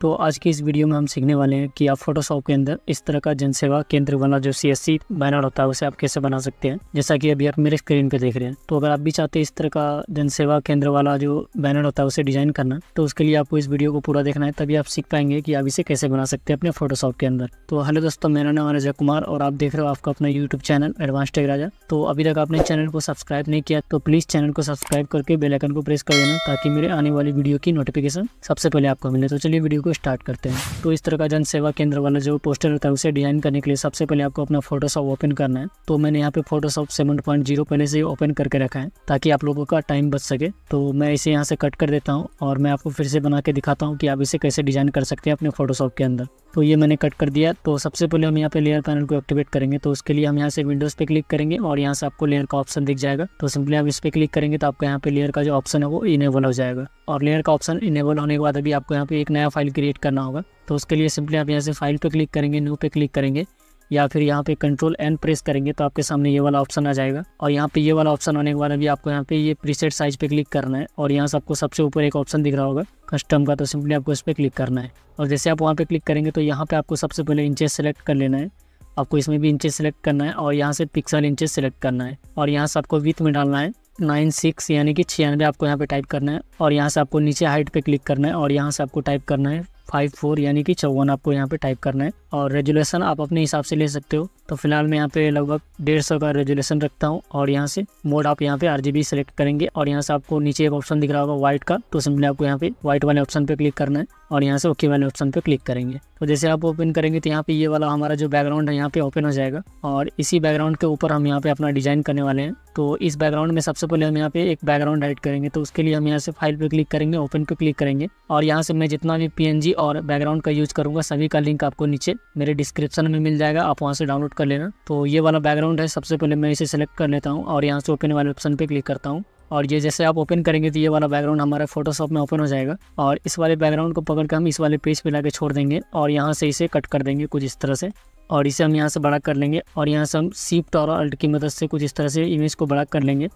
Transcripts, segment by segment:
तो आज की इस वीडियो में हम सीखने वाले हैं कि आप फोटोशॉप के अंदर इस तरह का जनसेवा केंद्र वाला जो CSC बैनर होता है उसे आप कैसे बना सकते हैं। जैसा कि अभी आप मेरे स्क्रीन पे देख रहे हैं। तो अगर आप भी चाहते हैं इस तरह का जनसेवा केंद्र वाला जो बैनर होता है उसे डिजाइन करना, तो उसके लिए आपको इस वीडियो को पूरा देखना है, तभी आप सीख पाएंगे कि आप इसे कैसे बना सकते हैं अपने फोटोशॉप के अंदर। तो हेलो दोस्तों, मेरा नाम अजय कुमार और आप देख रहे हो आपका अपना YouTube channel advance tech Raja. तो अभी तक आपने चैनल को सब्सक्राइब नहीं किया तो प्लीज चैनल को सब्सक्राइब करके बेल आइकन को प्रेस कर देना, ताकि मेरे आने वाली वीडियो की नोटिफिकेशन सबसे पहले आपको मिले। तो चलिए वीडियो स्टार्ट करते हैं। तो इस तरह का जन सेवा केंद्र वाला जो पोस्टर होता है उसे डिजाइन करने के लिए सबसे पहले आपको अपना फोटोशॉप ओपन करना है। तो मैंने यहाँ पे फोटोशॉप 7.0 पहले से ओपन करके रखा है ताकि आप लोगों का टाइम बच सके। तो मैं इसे यहाँ से कट कर देता हूँ और मैं आपको फिर से बना के दिखाता हूँ कि आप इसे कैसे डिजाइन कर सकते हैं अपने फोटोशॉप के अंदर। तो ये मैंने कट कर दिया। तो सबसे पहले हम यहाँ पे लेयर पैनल को एक्टिवेट करेंगे। तो उसके लिए हम यहाँ से विंडोज पे क्लिक करेंगे और यहाँ से आपको लेयर का ऑप्शन दिख जाएगा। तो सिंपली आप इस पे क्लिक करेंगे तो आपको यहाँ पे लेयर का जो ऑप्शन है वो इनेबल हो जाएगा। और लेयर का ऑप्शन इनेबल होने के बाद अभी आपको यहाँ पे एक नया फाइल क्रिएट करना होगा। तो उसके लिए सिंपली आप यहाँ से फाइल पे क्लिक करेंगे, न्यू पे क्लिक करेंगे या फिर यहाँ पे कंट्रोल एन प्रेस करेंगे तो आपके सामने ये वाला ऑप्शन आ जाएगा। और यहाँ पे ये वाला ऑप्शन आने के बाद अभी आपको यहाँ पे ये प्रीसेट साइज पे क्लिक करना है और यहाँ से आपको सबसे ऊपर एक ऑप्शन दिख रहा होगा कस्टम का। तो सिंपली आपको इस पर क्लिक करना है और जैसे आप वहाँ पे क्लिक करेंगे तो यहाँ पे आपको सबसे पहले इंचेस सेलेक्ट कर लेना है। आपको इसमें भी इंचेस सेलेक्ट करना है और यहाँ से पिक्सल इंचेस सेलेक्ट करना है और यहाँ से आपको विड्थ में डालना है 96 यानी कि 96 आपको यहाँ पे टाइप करना है। और यहाँ से आपको नीचे हाइट पे क्लिक करना है और यहाँ से आपको टाइप करना है 54 यानी कि 54 आपको यहाँ पे टाइप करना है। और रेजुलेशन आप अपने हिसाब से ले सकते हो। तो फिलहाल मैं यहाँ पे लगभग 150 का रेजुलेशन रखता हूँ। और यहाँ से मोड आप यहाँ पे RGB सेलेक्ट करेंगे और यहाँ से आपको नीचे एक ऑप्शन दिख रहा होगा व्हाइट का। तो सिंपली आपको यहाँ पे व्हाइट वाले ऑप्शन पे क्लिक करना है और यहाँ से ओके वाले ऑप्शन पे क्लिक करेंगे। तो जैसे आप ओपन करेंगे तो यहाँ पे ये वाला हमारा जो बैकग्राउंड है यहाँ पे ओपन हो जाएगा और इसी बैकग्राउंड के ऊपर हम यहाँ पे अपना डिजाइन करने वाले हैं। तो इस बैकग्राउंड में सबसे पहले हम यहाँ पे एक बैकग्राउंड ऐड करेंगे। तो उसके लिए हम यहाँ से फाइल पे क्लिक करेंगे, ओपन पे क्लिक करेंगे और यहाँ से मैं जितना भी PNG और बैकग्राउंड का यूज करूँगा सभी का लिंक आपको नीचे मेरे डिस्क्रिप्शन में मिल जाएगा, आप वहाँ से डाउनलोड कर लेना। तो ये वाला बैकग्राउंड है, सबसे पहले मैं इसे सेलेक्ट कर लेता हूँ और यहाँ से ओपन वाले ऑप्शन पे क्लिक करता हूँ। और ये जैसे आप ओपन करेंगे तो ये वाला बैकग्राउंड हमारा फोटोशॉप में ओपन हो जाएगा। और इस वाले बैकग्राउंड को पकड़ कर हम इस वाले पेज पे लाके छोड़ देंगे और यहाँ से इसे कट कर देंगे कुछ इस तरह से। और इसे हम यहाँ से बड़ा कर लेंगे और यहाँ से हम शिफ्ट और अल्ट की मदद से कुछ इस तरह से इमेज को बड़ा कर लेंगे।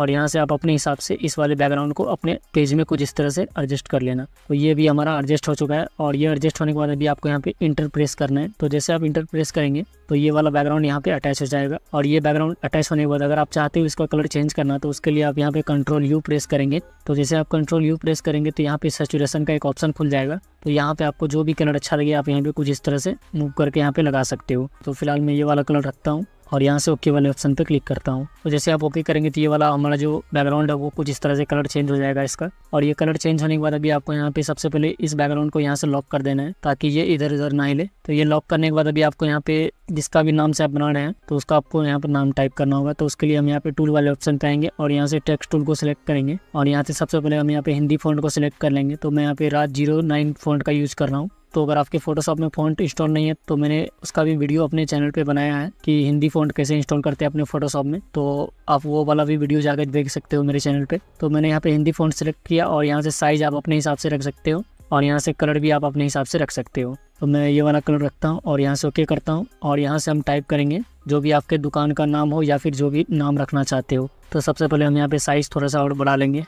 और यहाँ से आप अपने हिसाब से इस वाले बैकग्राउंड को अपने पेज में कुछ इस तरह से एडजस्ट कर लेना। तो ये भी हमारा एडजस्ट हो चुका है। और ये एडजस्ट होने के बाद अभी आपको यहाँ पे इंटर प्रेस करना है। तो जैसे आप इंटर प्रेस करेंगे तो ये वाला बैकग्राउंड यहाँ पे अटैच हो जाएगा। और ये बैकग्राउंड अटैच होने के बाद अगर आप चाहते हो इसका कलर चेंज करना तो उसके लिए आप यहाँ पे कंट्रोल यू प्रेस करेंगे। तो जैसे आप कंट्रोल यू प्रेस करेंगे तो यहाँ पे सैचुरेशन का एक ऑप्शन खुल जाएगा। तो यहाँ पे आपको जो भी कलर अच्छा लगे आप यहाँ पे कुछ इस तरह से मूव करके यहाँ पे लगा सकते हो। तो फिलहाल मैं ये वाला कलर रखता हूँ और यहाँ से ओके वाले ऑप्शन पे क्लिक करता हूँ। तो जैसे आप ओके करेंगे तो ये वाला हमारा जो बैकग्राउंड है वो कुछ इस तरह से कलर चेंज हो जाएगा इसका। और ये कलर चेंज होने के बाद अभी आपको यहाँ पे सबसे पहले इस बैकग्राउंड को यहाँ से लॉक कर देना है ताकि ये इधर उधर ना हिले। तो ये लॉक करने के बाद अभी आपको यहाँ पे जिसका भी नाम से आप बना रहे हैं तो उसका आपको यहाँ पर नाम टाइप करना होगा। तो उसके लिए हम यहाँ पे टूल वाले ऑप्शन पे आएंगे और यहाँ से टेक्स्ट टूल को सिलेक्ट करेंगे और यहाँ से सबसे पहले हम यहाँ पे हिंदी फॉन्ट को सिलेक्ट कर लेंगे। तो मैं यहाँ पे राज 09 फॉन्ट का यूज कर रहा हूँ। तो अगर आपके फोटोशॉप में फ़ॉन्ट इंस्टॉल नहीं है तो मैंने उसका भी वीडियो अपने चैनल पे बनाया है कि हिंदी फ़ॉन्ट कैसे इंस्टॉल करते हैं अपने फोटोशॉप में, तो आप वो वाला भी वीडियो जाकर देख सकते हो मेरे चैनल पे। तो मैंने यहाँ पे हिंदी फ़ॉन्ट सेलेक्ट किया और यहाँ से साइज़ आप अपने हिसाब से रख सकते हो और यहाँ से कलर भी आप अपने हिसाब से रख सकते हो। तो मैं ये वाला कलर रखता हूँ और यहाँ से ओके करता हूँ और यहाँ से हम टाइप करेंगे जो भी आपके दुकान का नाम हो या फिर जो भी नाम रखना चाहते हो। तो सबसे पहले हम यहाँ पर साइज़ थोड़ा सा और बढ़ा लेंगे।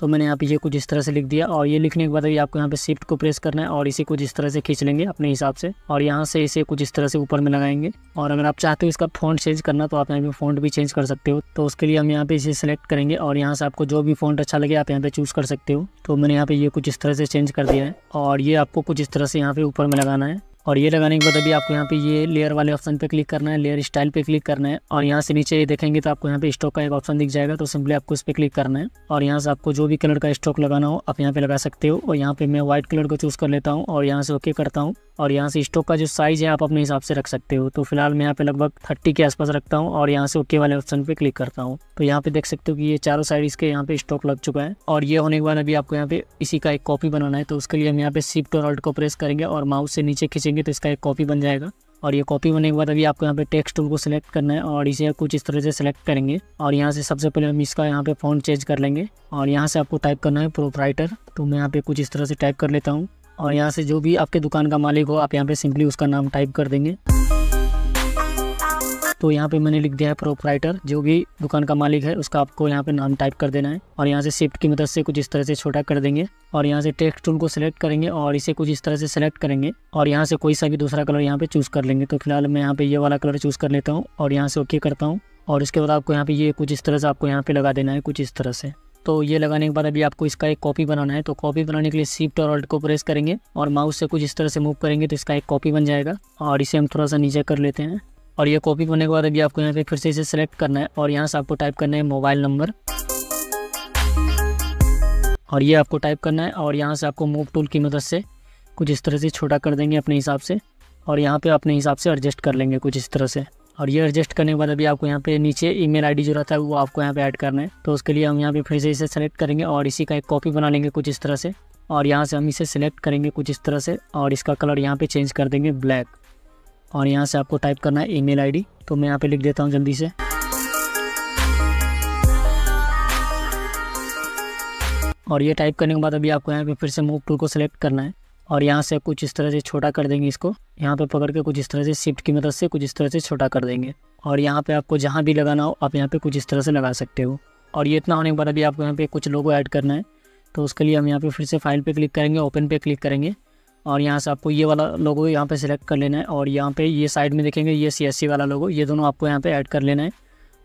तो मैंने यहाँ पे ये कुछ इस तरह से लिख दिया और ये लिखने के बाद अभी आपको यहाँ पे शिफ्ट को प्रेस करना है और इसे कुछ इस तरह से खींच लेंगे अपने हिसाब से और यहाँ से इसे कुछ इस तरह से ऊपर में लगाएंगे। और अगर आप चाहते हो इसका फ़ॉन्ट चेंज करना तो आप यहाँ पे फ़ॉन्ट भी चेंज कर सकते हो। तो उसके लिए हम यहाँ पे इसे सेलेक्ट करेंगे और यहाँ से आपको जो भी फ़ॉन्ट अच्छा लगे आप यहाँ पे चूज़ कर सकते हो। तो मैंने यहाँ पे ये कुछ इस तरह से चेंज कर दिया है और ये आपको कुछ इस तरह से यहाँ पे ऊपर में लगाना है। और ये लगाने के बाद अभी आपको यहाँ पे ये लेयर वाले ऑप्शन पे क्लिक करना है, लेयर स्टाइल पे क्लिक करना है और यहाँ से नीचे देखेंगे तो आपको यहाँ पे स्टॉक का एक ऑप्शन दिख जाएगा। तो सिंपली आपको इस पे क्लिक करना है और यहाँ से आपको जो भी कलर का स्टॉक लगाना हो आप यहाँ पे लगा सकते हो। और यहाँ पे मैं व्हाइट कलर को चूज़ कर लेता हूँ और यहाँ से ओके करता हूँ और यहाँ से स्टॉक का जो साइज़ है आप अपने हिसाब से रख सकते हो। तो फिलहाल मैं यहाँ पे लगभग 30 के आसपास रखता हूँ और यहाँ से ओके वाले ऑप्शन पे क्लिक करता हूँ। तो यहाँ पे देख सकते हो कि ये चारों साइड इसके यहाँ पे स्टॉक लग चुका है। और ये होने के बाद अभी आपको यहाँ पे इसी का एक कॉपी बनाना है। तो उसके लिए हम यहाँ पे शिफ्ट और ऑल्ट को प्रेस करेंगे और माउस से नीचे खींचेंगे तो इसका एक कॉपी बन जाएगा। और ये कॉपी बनने के बाद अभी आपको यहाँ पे टेक्स्ट टूल को सिलेक्ट करना है और इसे कुछ इस तरह से सिलेक्ट करेंगे और यहाँ से सबसे पहले हम इसका यहाँ पे फॉन्ट चेंज कर लेंगे और यहाँ से आपको टाइप करना है प्रोपराइटर। तो मैं यहाँ पे कुछ इस तरह से टाइप कर लेता हूँ और यहाँ से जो भी आपके दुकान का मालिक हो आप यहाँ पे सिंपली उसका नाम टाइप कर देंगे। तो यहाँ पे मैंने लिख दिया है प्रोपराइटर, जो भी दुकान का मालिक है उसका आपको यहाँ पे नाम टाइप कर देना है। और यहाँ से शिफ्ट की मदद से कुछ इस तरह से छोटा कर देंगे और यहाँ से टेक्स्ट टूल को सिलेक्ट करेंगे और इसे कुछ इस तरह से सिलेक्ट करेंगे और यहाँ से कोई सा भी दूसरा कलर यहाँ पे चूज़ कर लेंगे। तो फिलहाल मैं यहाँ पे ये वाला कलर चूज़ कर लेता हूँ और यहाँ से ओके करता हूँ। और इसके बाद आपको यहाँ पे ये कुछ इस तरह से आपको यहाँ पे लगा देना है कुछ इस तरह से। तो ये लगाने के बाद अभी आपको इसका एक कॉपी बनाना है। तो कॉपी बनाने के लिए शिफ्ट और ऑल्ट को प्रेस करेंगे और माउस से कुछ इस तरह से मूव करेंगे तो इसका एक कॉपी बन जाएगा। और इसे हम थोड़ा सा नीचे कर लेते हैं। और ये कॉपी बनने के बाद अभी आपको यहाँ पे फिर से इसे सेलेक्ट करना है और यहाँ से आपको टाइप करना है मोबाइल नंबर और ये आपको टाइप करना है। और यहाँ से आपको मूव टूल की मदद से कुछ इस तरह से छोटा कर देंगे अपने हिसाब से और यहाँ पे अपने हिसाब से एडजस्ट कर लेंगे कुछ इस तरह से। और ये एडजस्ट करने के बाद अभी आपको यहाँ पे नीचे ईमेल आईडी जो रहता है वो आपको यहाँ पे ऐड करना है। तो उसके लिए हम यहाँ पे फिर से इसे सेलेक्ट करेंगे और इसी का एक कॉपी बना लेंगे कुछ इस तरह से। और यहाँ से हम इसे सेलेक्ट करेंगे कुछ इस तरह से और इसका कलर यहाँ पे चेंज कर देंगे ब्लैक। और यहाँ से आपको टाइप करना है ईमेल आईडी, तो मैं यहाँ पे लिख देता हूँ जल्दी से। और ये टाइप करने के बाद अभी आपको यहाँ पे फिर से मूव टूल को सिलेक्ट करना है और यहाँ से कुछ इस तरह से छोटा कर देंगे। इसको यहाँ पे पकड़ के कुछ इस तरह से शिफ्ट की मदद से कुछ इस तरह से छोटा कर देंगे। और यहाँ पे आपको जहाँ भी लगाना हो आप यहाँ पे कुछ इस तरह से लगा सकते हो। और ये इतना होने के बाद अभी आपको यहाँ पे कुछ लोगो ऐड करना है। तो उसके लिए हम यहाँ पे फिर से फाइल पे क्लिक करेंगे, ओपन पे क्लिक करेंगे और यहाँ से आपको ये वाला लोगो यहाँ पे सिलेक्ट कर लेना है। और यहाँ पे ये साइड में देखेंगे ये CSC वाला लोगो, ये दोनों आपको यहाँ पे ऐड कर लेना है।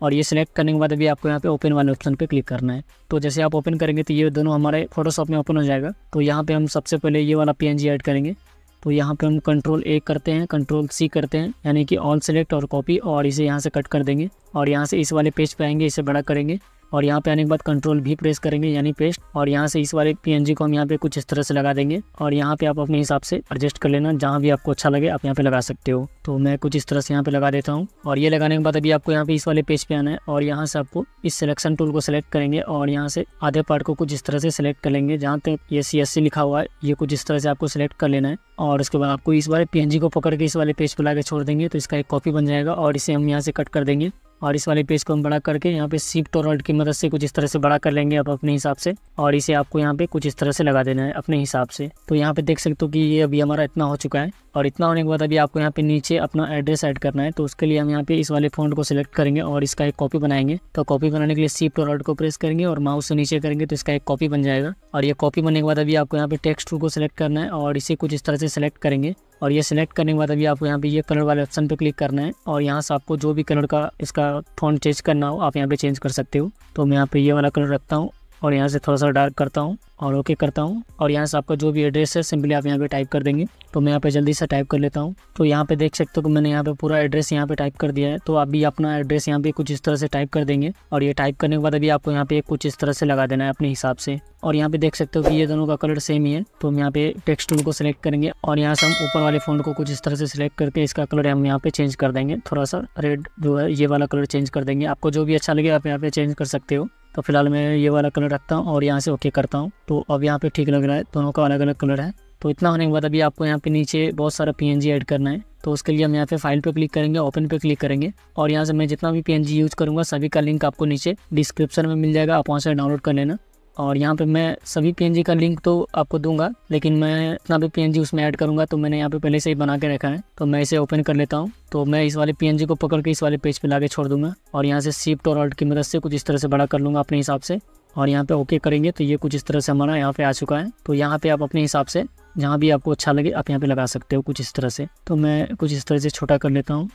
और ये सिलेक्ट करने के बाद अभी आपको यहाँ पे ओपन वाले ऑप्शन पे क्लिक करना है। तो जैसे आप ओपन करेंगे तो ये दोनों हमारे फोटोशॉप में ओपन हो जाएगा। तो यहाँ पे हम सबसे पहले ये वाला PNG ऐड करेंगे। तो यहाँ पे हम Ctrl A करते हैं, Ctrl C करते हैं, यानी कि ऑल सेलेक्ट और कॉपी, और इसे यहाँ से कट कर देंगे। और यहाँ से इस वाले पेज पे आएंगे, इसे बड़ा करेंगे और यहाँ पे आने के बाद Ctrl V प्रेस करेंगे यानी पेस्ट। और यहाँ से इस वाले PNG को हम यहाँ पे कुछ इस तरह से लगा देंगे। और यहाँ पे आप अपने हिसाब से एडजस्ट कर लेना, जहाँ भी आपको अच्छा लगे आप यहाँ पे लगा सकते हो। तो मैं कुछ इस तरह से यहाँ पे लगा देता हूँ। और ये लगाने के बाद अभी आपको यहाँ पे इस वाले पेज पे आना है और यहाँ से आपको इस सिलेक्शन टूल को सिलेक्ट करेंगे और यहाँ से आधे पार्ट को कुछ इस तरह से सिलेक्ट कर लेंगे। जहाँ तक ये CSC लिखा हुआ है ये कुछ इस तरह से आपको सिलेक्ट कर लेना है। और उसके बाद आपको इस वाले PNG को पकड़ के इस वाले पेज पर लाके छोड़ देंगे तो इसका एक कॉपी बन जाएगा। और इसे हम यहाँ से कट कर देंगे और इस वाले पेज को हम बड़ा करके यहाँ पे शिफ्ट और ऑल्ट की मदद से कुछ इस तरह से बड़ा कर लेंगे आप अपने हिसाब से। और इसे आपको यहाँ पे कुछ इस तरह से लगा देना है अपने हिसाब से। तो यहाँ पे देख सकते हो कि ये अभी हमारा इतना हो चुका है। और इतना होने के बाद अभी आपको यहाँ पे नीचे अपना एड्रेस ऐड करना है। तो उसके लिए हम यहाँ पे इस वाले फॉन्ट को सिलेक्ट करेंगे और इसका एक कॉपी बनाएंगे। तो कॉपी बनाने के लिए शिफ्ट और ऑल्ट को प्रेस करेंगे और माउस से नीचे करेंगे तो इसका एक कॉपी बन जाएगा। और ये कॉपी बनने के बाद अभी आपको यहाँ पे टेक्स्ट टूल को सिलेक्ट करना है और इसे कुछ इस तरह से सिलेक्ट करेंगे। और ये सिलेक्ट करने के बाद अभी आपको यहाँ पे ये कलर वाले ऑप्शन पे क्लिक करना है और यहाँ से आपको जो भी कलर का इसका फॉन्ट चेंज करना हो आप यहाँ पे चेंज कर सकते हो। तो मैं यहाँ पे ये वाला कलर रखता हूँ और यहाँ से थोड़ा सा डार्क करता हूँ और ओके करता हूँ। और यहाँ से आपका जो भी एड्रेस है सिंपली आप यहाँ पे टाइप कर देंगे। तो मैं यहाँ पे जल्दी से टाइप कर लेता हूँ। तो यहाँ पे देख सकते हो कि मैंने यहाँ पे पूरा एड्रेस यहाँ पे टाइप कर दिया है। तो अभी अपना एड्रेस यहाँ पे कुछ इस तरह से टाइप कर देंगे। और ये टाइप करने के बाद अभी आपको यहाँ पे कुछ इस तरह से लगा देना है अपने हिसाब से। और यहाँ पे देख सकते हो कि ये दोनों का कलर सेम ही है। तो हम यहाँ पे टेक्स्ट टूल को सिलेक्ट करेंगे और यहाँ से हम ऊपर वाले फॉन्ट को कुछ इस तरह से सिलेक्ट करके इसका कलर हम यहाँ पे चेंज कर देंगे। थोड़ा सा रेड जो है ये वाला कलर चेंज कर देंगे। आपको जो भी अच्छा लगे आप यहाँ पे चेंज कर सकते हो। तो फिलहाल मैं ये वाला कलर रखता हूँ और यहाँ से ओके करता हूँ। तो अब यहाँ पे ठीक लग रहा है, दोनों का अलग अलग कलर है। तो इतना होने के बाद अभी आपको यहाँ पे नीचे बहुत सारा PNG ऐड करना है। तो उसके लिए हम यहाँ पे फाइल पे क्लिक करेंगे, ओपन पे क्लिक करेंगे और यहाँ से मैं जितना भी PNG यूज़ करूँगा सभी का लिंक आपको नीचे डिस्क्रिप्शन में मिल जाएगा, आप वहाँ से डाउनलोड कर लेना। और यहाँ पे मैं सभी PNG का लिंक तो आपको दूंगा, लेकिन मैं इतना भी PNG उसमें ऐड करूँगा तो मैंने यहाँ पे पहले से ही बना के रखा है। तो मैं इसे ओपन कर लेता हूँ। तो मैं इस वाले PNG को पकड़ के इस वाले पेज पे लाके छोड़ दूंगा और यहाँ से शिफ्ट और ऑल्ट की मदद से कुछ इस तरह से बड़ा कर लूँगा अपने हिसाब से। और यहाँ पे ओके करेंगे तो ये कुछ इस तरह से हमारा यहाँ पे आ चुका है। तो यहाँ पे आप अपने हिसाब से जहाँ भी आपको अच्छा लगे आप यहाँ पे लगा सकते हो कुछ इस तरह से। तो मैं कुछ इस तरह से छोटा कर लेता हूँ।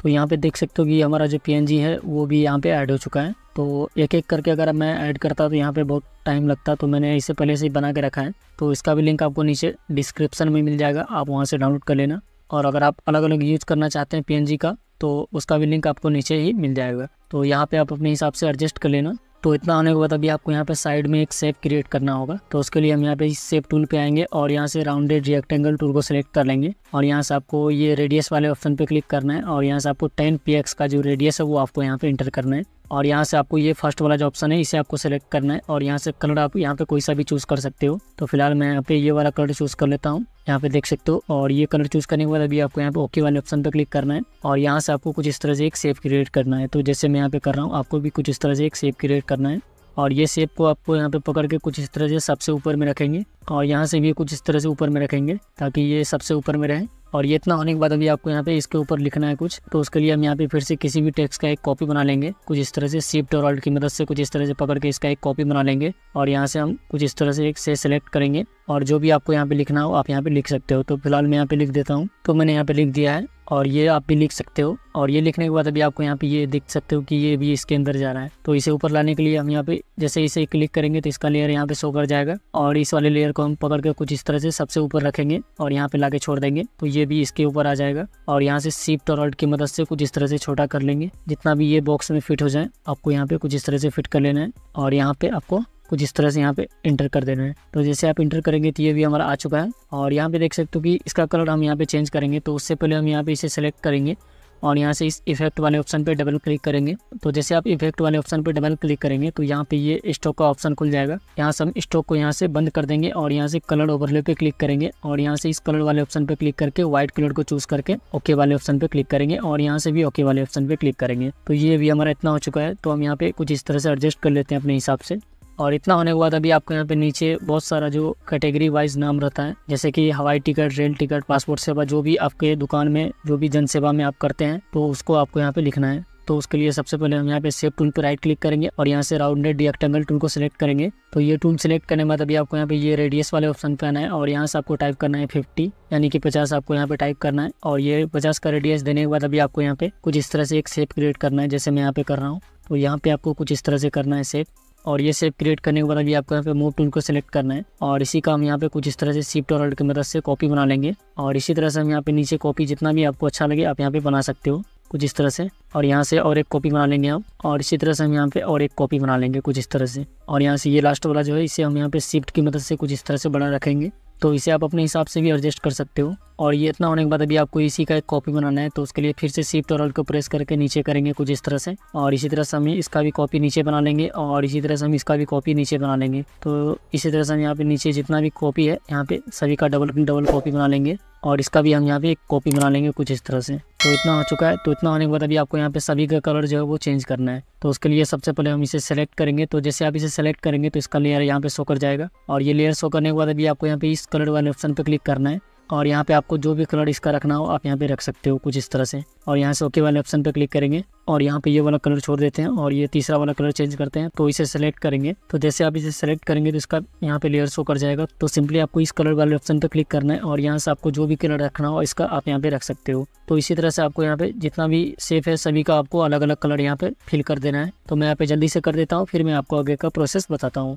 तो यहाँ पे देख सकते हो कि हमारा जो PNG है वो भी यहाँ पे ऐड हो चुका है। तो एक एक करके अगर मैं ऐड करता तो यहाँ पे बहुत टाइम लगता, तो मैंने इसे पहले से ही बना के रखा है। तो इसका भी लिंक आपको नीचे डिस्क्रिप्शन में मिल जाएगा, आप वहाँ से डाउनलोड कर लेना। और अगर आप अलग अलग यूज़ करना चाहते हैं PNG का तो उसका भी लिंक आपको नीचे ही मिल जाएगा। तो यहाँ पर आप अपने हिसाब से एडजस्ट कर लेना। तो इतना होने के बाद अभी आपको यहाँ पे साइड में एक शेप क्रिएट करना होगा। तो उसके लिए हम यहाँ पे इस शेप टूल पे आएंगे और यहाँ से राउंडेड रेक्टेंगल टूल को सिलेक्ट कर लेंगे। और यहाँ से आपको ये रेडियस वाले ऑप्शन पे क्लिक करना है और यहाँ से आपको 10px का जो रेडियस है वो आपको यहाँ पे इंटर करना है। और यहाँ से आपको ये फर्स्ट वाला जो ऑप्शन है इसे आपको सेलेक्ट करना है और यहाँ से कलर आप यहाँ पे कोई सा भी चूज़ कर सकते हो। तो फिलहाल मैं यहाँ पे ये वाला कलर चूज़ कर लेता हूँ, यहाँ पे देख सकते हो। और ये कलर चूज़ करने के बाद अभी आपको यहाँ पे ओके वाले ऑप्शन पे क्लिक करना है और यहाँ से आपको कुछ इस तरह से एक शेप क्रिएट करना है। तो जैसे मैं यहाँ पे कर रहा हूँ आपको भी कुछ इस तरह से एक शेप क्रिएट करना है। और ये शेप को आपको यहाँ पे पकड़ के कुछ इस तरह से सबसे ऊपर में रखेंगे और यहाँ से भी कुछ इस तरह से ऊपर में रखेंगे ताकि ये सबसे ऊपर में रहे। और ये इतना होने के बाद अभी आपको यहाँ पे इसके ऊपर लिखना है कुछ। तो उसके लिए हम यहाँ पे फिर से किसी भी टेक्स्ट का एक कॉपी बना लेंगे कुछ इस तरह से, शिफ्ट और ऑल्ट की मदद से कुछ इस तरह से पकड़ के इसका एक कॉपी बना लेंगे। और यहाँ से हम कुछ इस तरह से एक से सेलेक्ट करेंगे और जो भी आपको यहाँ पे लिखना हो आप यहाँ पे लिख सकते हो। तो फिलहाल मैं यहाँ पे लिख देता हूँ, तो मैंने यहाँ पे लिख दिया है और ये आप भी लिख सकते हो। और ये लिखने के बाद अभी आपको यहाँ पे ये देख सकते हो कि ये भी इसके अंदर जा रहा है। तो इसे ऊपर लाने के लिए हम यहाँ पे जैसे इसे क्लिक करेंगे तो इसका लेयर यहाँ पे शो कर जाएगा और इस वाले लेयर को हम पकड़ के कुछ इस तरह से सबसे ऊपर रखेंगे और यहाँ पे लाके छोड़ देंगे तो ये भी इसके ऊपर आ जाएगा। और यहाँ से शिफ्ट और ऑल्ट की मदद से कुछ इस तरह से छोटा कर लेंगे, जितना भी ये बॉक्स में फिट हो जाए आपको यहाँ पे कुछ इस तरह से फिट कर लेना है। और यहाँ पे आपको कुछ इस तरह से यहाँ पे इंटर कर देना है। तो जैसे आप इंटर करेंगे तो ये भी हमारा आ चुका है। और यहाँ पे देख सकते हो कि इसका कलर हम यहाँ पे चेंज करेंगे। तो उससे पहले हम यहाँ पे इसे सेलेक्ट करेंगे और यहाँ से इस इफेक्ट वाले ऑप्शन पे डबल क्लिक करेंगे। तो जैसे आप इफेक्ट वाले ऑप्शन पे डबल क्लिक करेंगे तो यहाँ पे ये स्ट्रोक का ऑप्शन खुल जाएगा। यहाँ से हम स्ट्रोक को यहाँ से बंद कर देंगे और यहाँ से कलर ओवरले पे क्लिक करेंगे और यहाँ से इस कलर वाले ऑप्शन पे क्लिक करके व्हाइट कलर को चूज करके ओके वाले ऑप्शन पे क्लिक करेंगे और यहाँ से भी ओके वाले ऑप्शन पे क्लिक करेंगे। तो ये भी हमारा इतना हो चुका है। तो हम यहाँ पे कुछ इस तरह से एडजस्ट कर लेते हैं अपने हिसाब से। और इतना होने के बाद अभी आपको यहाँ पे नीचे बहुत सारा जो कैटेगरी वाइज नाम रहता है, जैसे कि हवाई टिकट, रेल टिकट, पासपोर्ट सेवा, जो भी आपके दुकान में जो भी जन सेवा में आप करते हैं तो उसको आपको यहाँ पे लिखना है। तो उसके लिए सबसे पहले हम यहाँ पे शेप टूल पर राइट क्लिक करेंगे और यहाँ से राउंडेड रेक्टेंगल टूल को सिलेक्ट करेंगे। तो ये टूल सेलेक्ट करने के बाद अभी आपको यहाँ पे ये रेडियस वाले ऑप्शन पे आना है और यहाँ से आपको टाइप करना है 50, यानी कि 50 आपको यहाँ पे टाइप करना है। और ये 50 का रेडियस देने के बाद अभी आपको यहाँ पे कुछ इस तरह से एक शेप क्रिएट करना है, जैसे मैं यहाँ पे कर रहा हूँ। तो यहाँ पे आपको कुछ इस तरह से करना है शेप। और ये शेप क्रिएट करने के बाद अभी आपको यहाँ पे मूव टूल को सिलेक्ट करना है और इसी का हम यहाँ पे कुछ इस तरह से शिफ्ट और ऑल्ट की मदद से कॉपी बना लेंगे। और इसी तरह से हम यहाँ पे नीचे कॉपी जितना भी आपको अच्छा लगे आप यहाँ पे बना सकते हो कुछ इस तरह से। और यहाँ से और एक कॉपी बना लेंगे हम और इसी तरह से हम यहाँ पे और एक कॉपी बना लेंगे कुछ इस तरह से। और यहाँ से ये लास्ट वाला जो है इसे हम यहाँ पे शिफ्ट की मदद से कुछ इस तरह से बड़ा रखेंगे। तो इसे आप अपने हिसाब से भी एडजस्ट कर सकते हो। और ये इतना होने के बाद अभी आपको इसी का एक कॉपी बनाना है। तो उसके लिए फिर से शिफ्ट और ऑल्ट को प्रेस करके नीचे करेंगे कुछ इस तरह से और इसी तरह से हम इसका भी कॉपी नीचे बना लेंगे और इसी तरह से हम इसका भी कॉपी नीचे बना लेंगे। तो इसी तरह से हम यहाँ पे नीचे जितना भी कॉपी है यहाँ पे सभी का डबल कॉपी बना लेंगे और इसका भी हम यहाँ पे एक कॉपी बना लेंगे कुछ इस तरह से। तो इतना हो चुका है। तो इतना होने के बाद अभी आपको यहाँ पे सभी का कलर जो है वो चेंज करना है। तो उसके लिए सबसे पहले हम इसे सेलेक्ट करेंगे। तो जैसे आप इसे सेलेक्ट करेंगे तो इसका लेयर यहाँ पे शो कर जाएगा और ये लेयर शो करने के बाद अभी आपको यहाँ पे इस कलर वाले ऑप्शन पे क्लिक करना है और यहाँ पे आपको जो भी कलर इसका रखना हो आप यहाँ पे रख सकते हो कुछ इस तरह से। और यहाँ से ओके वाले ऑप्शन पे क्लिक करेंगे और यहाँ पे ये वाला कलर छोड़ देते हैं और ये तीसरा वाला कलर चेंज करते हैं। तो इसे सेलेक्ट करेंगे। तो जैसे आप इसे सेलेक्ट करेंगे तो इसका यहाँ पे लेयर शो कर जाएगा। तो सिंपली आपको इस कलर वाले ऑप्शन पे क्लिक करना है और यहाँ से आपको जो भी कलर रखना हो इसका आप यहाँ पे रख सकते हो। तो इसी तरह से आपको यहाँ पे जितना भी शेप है सभी का आपको अलग अलग कलर यहाँ पे फिल कर देना है। तो मैं यहाँ पे जल्दी से कर देता हूँ, फिर मैं आपको आगे का प्रोसेस बताता हूँ।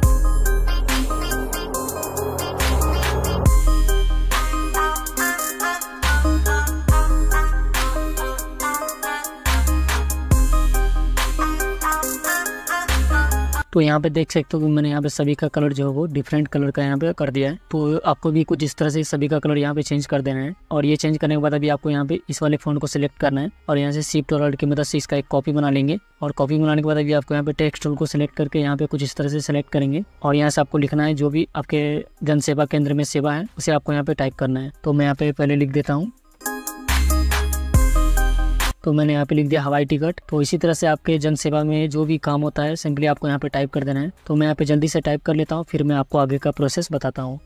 तो यहाँ पे देख सकते हो कि मैंने यहाँ पे सभी का कलर जो है वो डिफरेंट कलर का यहाँ पे कर दिया है। तो आपको भी कुछ इस तरह से सभी का कलर यहाँ पे चेंज कर देना है। और ये चेंज करने के बाद अभी आपको यहाँ पे इस वाले फ़ॉन्ट को सिलेक्ट करना है और यहाँ से शिफ्ट और ऑल्ट की मदद से इसका एक कॉपी बना लेंगे। और कॉपी बनाने के बाद अभी आपको यहाँ पे टेक्स्ट टूल को सिलेक्ट करके यहाँ पे कुछ इस तरह से सिलेक्ट करेंगे और यहाँ से आपको लिखना है जो भी आपके जन सेवा केंद्र में सेवा है उसे आपको यहाँ पे टाइप करना है। तो मैं यहाँ पे पहले लिख देता हूँ। तो मैंने यहाँ पे लिख दिया हवाई टिकट। तो इसी तरह से आपके जन सेवा में जो भी काम होता है सिंपली आपको यहाँ पे टाइप कर देना है। तो मैं यहाँ पे जल्दी से टाइप कर लेता हूँ, फिर मैं आपको आगे का प्रोसेस बताता हूँ।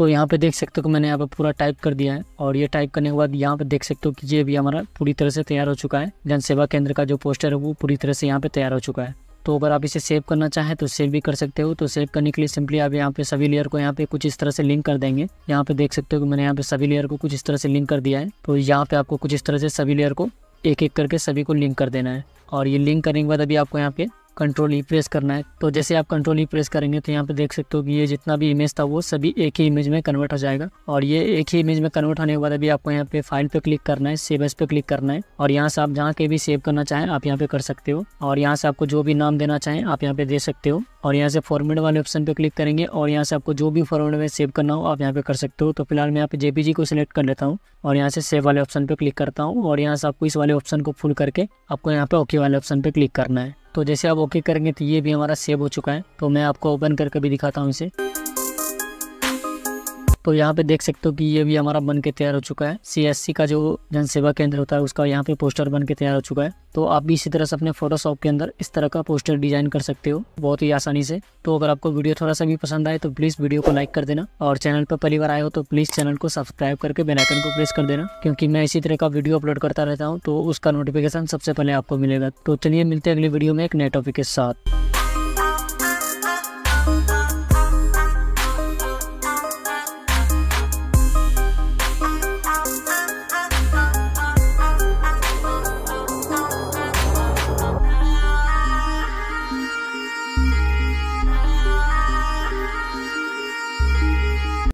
तो यहाँ पे देख सकते हो कि मैंने यहाँ पे पूरा टाइप कर दिया है। और ये टाइप करने के बाद यहाँ पे देख सकते हो कि ये भी हमारा पूरी तरह से तैयार हो चुका है। जन सेवा केंद्र का जो पोस्टर है वो पूरी तरह से यहाँ पे तैयार हो चुका है। तो अगर आप इसे सेव करना चाहें तो सेव भी कर सकते हो। तो सेव करने के लिए सिंपली आप यहाँ पे सभी लेयर को यहाँ पे कुछ इस तरह से लिंक कर देंगे। यहाँ पे देख सकते हो कि मैंने यहाँ पे सभी लेयर को कुछ इस तरह से लिंक कर दिया है। तो यहाँ पे आपको कुछ इस तरह से सभी लेयर को एक एक करके सभी को लिंक कर देना है। और ये लिंक करने के बाद अभी आपको यहाँ पे कंट्रोल ई प्रेस करना है। तो जैसे आप कंट्रोल ई प्रेस करेंगे तो यहाँ पे देख सकते हो कि ये जितना भी इमेज था वो सभी एक ही इमेज में कन्वर्ट हो जाएगा। और ये एक ही इमेज में कन्वर्ट होने के बाद अभी आपको यहाँ पे फाइल पे क्लिक करना है, सेव एज पे क्लिक करना है। और यहाँ से आप जहाँ के भी सेव करना चाहें आप यहाँ पे कर सकते हो। और यहाँ से आपको जो भी नाम देना चाहें आप यहाँ पे दे सकते हो। और यहाँ से फॉर्मेट वाले ऑप्शन पे क्लिक करेंगे और यहाँ से आपको जो भी फॉर्मेट में सेव करना हो आप यहाँ पे कर सकते हो। तो फिलहाल मैं यहाँ पे जेपीजी को सिलेक्ट कर लेता हूँ और यहाँ से सेव वाले ऑप्शन पे क्लिक करता हूँ। और यहाँ से आपको इस वाले ऑप्शन को फुल करके आपको यहाँ पे ओके वाले ऑप्शन पे क्लिक करना है। तो जैसे आप ओके करेंगे तो ये भी हमारा सेव हो चुका है। तो मैं आपको ओपन करके भी दिखाता हूँ इसे। तो यहाँ पे देख सकते हो कि ये भी हमारा बन के तैयार हो चुका है। सीएससी का जो जन सेवा केंद्र होता है उसका यहाँ पे पोस्टर बन के तैयार हो चुका है। तो आप भी इसी तरह से अपने फोटोशॉप के अंदर इस तरह का पोस्टर डिजाइन कर सकते हो बहुत ही आसानी से। तो अगर आपको वीडियो थोड़ा सा भी पसंद आए तो प्लीज़ वीडियो को लाइक कर देना। और चैनल पर पहली बार आए हो तो प्लीज़ चैनल को सब्सक्राइब करके बेल आइकन को प्रेस कर देना, क्योंकि मैं इसी तरह का वीडियो अपलोड करता रहता हूँ तो उसका नोटिफिकेशन सबसे पहले आपको मिलेगा। तो चलिए मिलते हैं अगले वीडियो में एक नए टॉपिक के साथ।